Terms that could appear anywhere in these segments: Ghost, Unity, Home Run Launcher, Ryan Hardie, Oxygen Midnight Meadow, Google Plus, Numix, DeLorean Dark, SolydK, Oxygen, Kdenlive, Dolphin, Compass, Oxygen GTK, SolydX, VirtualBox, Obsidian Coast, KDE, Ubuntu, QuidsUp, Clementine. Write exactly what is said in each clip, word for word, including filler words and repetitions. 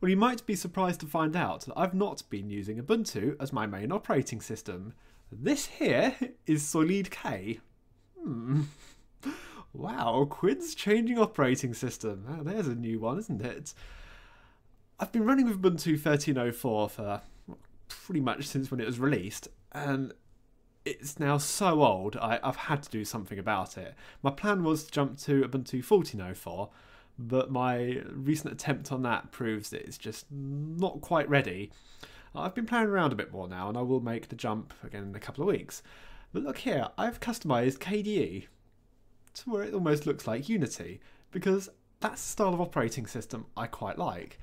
Well, you might be surprised to find out that I've not been using Ubuntu as my main operating system. This here is SolydK. Hmm. Wow, Quid's changing operating system. Oh, there's a new one, isn't it? I've been running with Ubuntu thirteen oh four for pretty much since when it was released, and it's now so old I, I've had to do something about it. My plan was to jump to Ubuntu fourteen oh four, but my recent attempt on that proves that it's just not quite ready. I've been playing around a bit more now, and I will make the jump again in a couple of weeks. But look here, I've customised K D E to where it almost looks like Unity, because that's the style of operating system I quite like.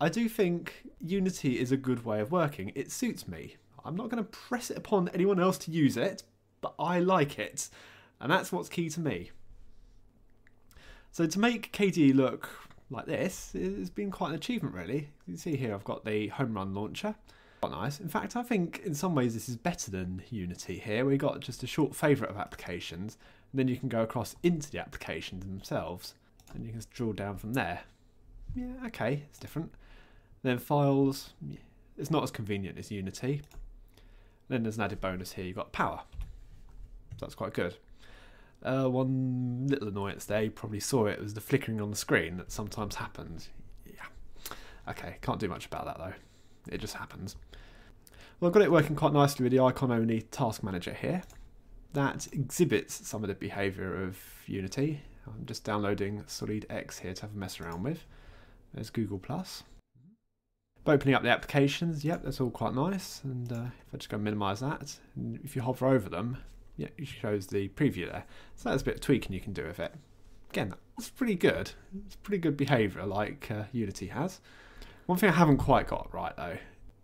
I do think Unity is a good way of working. It suits me. I'm not going to press it upon anyone else to use it, but I like it, and that's what's key to me. So to make K D E look like this, it's been quite an achievement really. You can see here I've got the Home Run Launcher. Quite nice. In fact, I think in some ways this is better than Unity here. We got just a short favourite of applications, and then you can go across into the applications themselves, and you can just drill down from there. Yeah, okay, it's different. Then files, it's not as convenient as Unity. Then there's an added bonus here, you've got power. So that's quite good. Uh, one little annoyance there, you probably saw it, was the flickering on the screen that sometimes happens. Yeah. Okay, can't do much about that though. It just happens. Well, I've got it working quite nicely with the icon-only task manager here. That exhibits some of the behaviour of Unity. I'm just downloading SolydX here to have a mess around with. There's Google Plus. Opening up the applications, yep, that's all quite nice. And uh, if I just go minimise that, and if you hover over them, yeah, it shows the preview there. So that's a bit of tweaking you can do with it. Again, that's pretty good. It's pretty good behaviour like uh, Unity has. One thing I haven't quite got right though,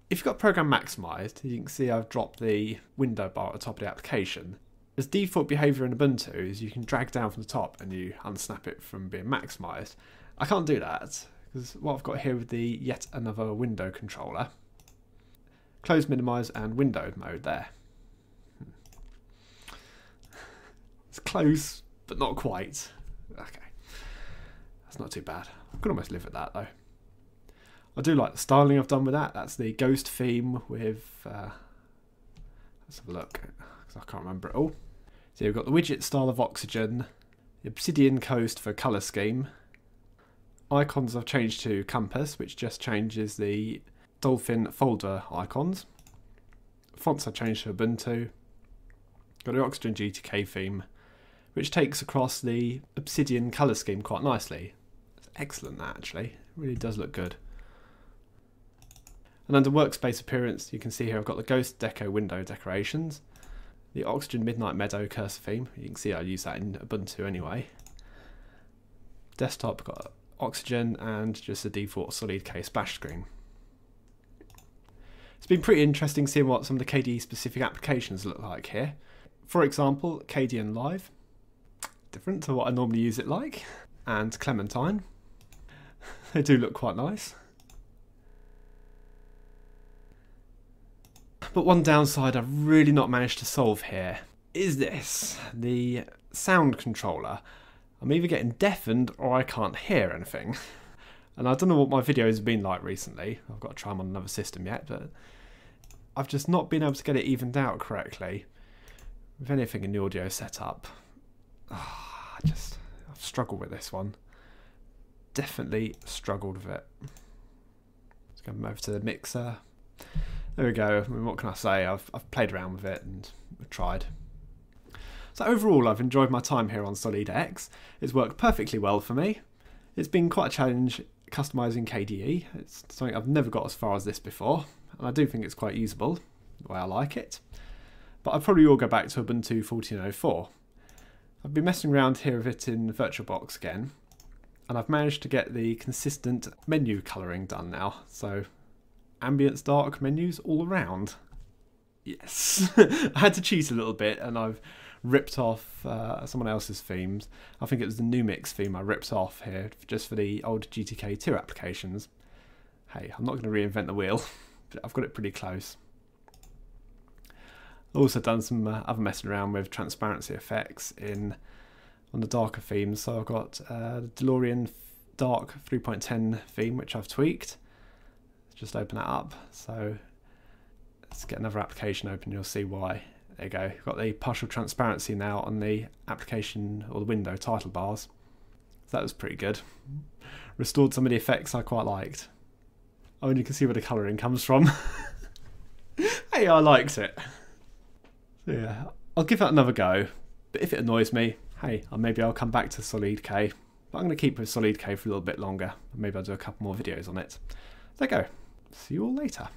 if you've got Program Maximised, you can see I've dropped the window bar at the top of the application. As default behaviour in Ubuntu is you can drag down from the top and you unsnap it from being maximised. I can't do that. What I've got here with the yet another window controller. Close, minimise and window mode there. Hmm. It's close, but not quite. Okay, that's not too bad. I could almost live with that though. I do like the styling I've done with that. That's the Ghost theme with, uh, let's have a look, because I can't remember it all. So we've got the widget style of Oxygen, the Obsidian Coast for colour scheme. Icons I've changed to Compass, which just changes the Dolphin folder icons. Fonts I've changed to Ubuntu. Got the Oxygen G T K theme, which takes across the Obsidian colour scheme quite nicely. It's excellent that actually, it really does look good. And under workspace appearance, you can see here I've got the Ghost Deco window decorations, the Oxygen Midnight Meadow cursor theme, you can see I use that in Ubuntu anyway. Desktop got Oxygen and just the default SolydK splash screen. It's been pretty interesting seeing what some of the K D E specific applications look like here. For example, Kdenlive, different to what I normally use it like, and Clementine. They do look quite nice. But one downside I've really not managed to solve here is this, the sound controller. I'm either getting deafened or I can't hear anything. And I don't know what my videos have been like recently. I've got to try them on another system yet, but I've just not been able to get it evened out correctly with anything in the audio setup. Oh, I just, I've struggled with this one. Definitely struggled with it. Let's go over to the mixer. There we go. I mean, what can I say? I've, I've played around with it and tried. So overall, I've enjoyed my time here on SolydX. It's worked perfectly well for me. It's been quite a challenge customising K D E. It's something I've never got as far as this before, and I do think it's quite usable, the way I like it. But I probably will go back to Ubuntu fourteen oh four. I've been messing around here with it in VirtualBox again, and I've managed to get the consistent menu colouring done now. So, ambience dark menus all around. Yes, I had to cheat a little bit, and I've ripped off uh, someone else's themes. I think it was the Numix theme I ripped off here just for the old G T K two applications. Hey, I'm not going to reinvent the wheel, but I've got it pretty close. I've also done some uh, other messing around with transparency effects in on the darker themes. So I've got uh, the DeLorean Dark three point ten theme, which I've tweaked. just open that up. So let's get another application open, you'll see why. There you go, we've got the partial transparency now on the application or the window title bars. So that was pretty good. Restored some of the effects I quite liked. Oh, and you can see where the colouring comes from. Hey, I liked it. So yeah, I'll give that another go. But if it annoys me, hey, maybe I'll come back to SolydK. But I'm going to keep with SolydK for a little bit longer. Maybe I'll do a couple more videos on it. There you go. See you all later.